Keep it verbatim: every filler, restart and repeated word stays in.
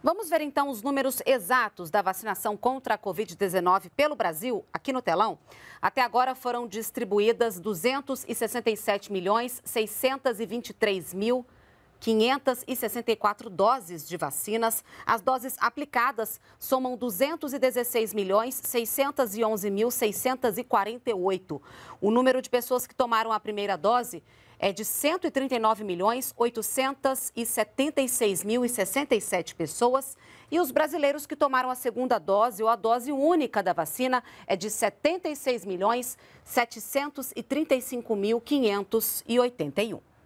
Vamos ver então os números exatos da vacinação contra a covid dezenove pelo Brasil, aqui no telão. Até agora foram distribuídas duzentos e sessenta e sete milhões, seiscentos e vinte e três mil, quinhentos e sessenta e quatro doses de vacinas. As doses aplicadas somam duzentos e dezesseis milhões, seiscentos e onze mil, seiscentos e quarenta e oito. O número de pessoas que tomaram a primeira dose é de cento e trinta e nove milhões, oitocentos e setenta e seis mil e sessenta e sete pessoas. E os brasileiros que tomaram a segunda dose ou a dose única da vacina é de setenta e seis milhões, setecentos e trinta e cinco mil, quinhentos e oitenta e um.